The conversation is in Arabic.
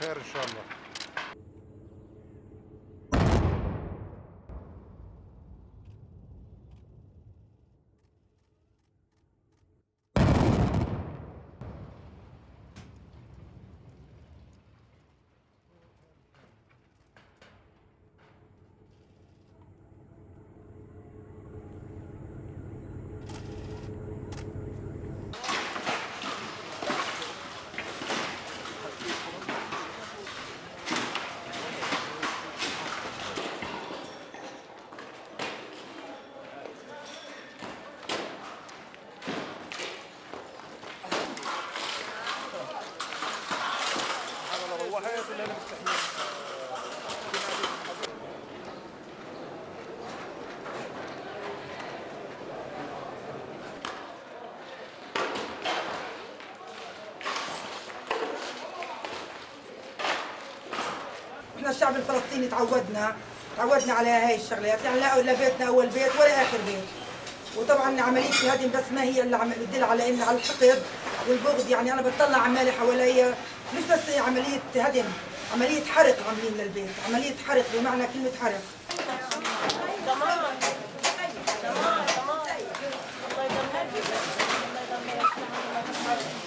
خير ان شاء الله. احنا الشعب الفلسطيني تعودنا على هاي الشغلات، يعني لا بيتنا اول بيت ولا اخر بيت. وطبعا عمليه الهدم بس ما هي اللي بتدل على ان على الحقد والبغض. يعني انا بتطلع عمالي حواليا، مش بس عمليه هدم، عمليه حرق عاملين للبيت، عمليه حرق بمعنى كلمه حرق.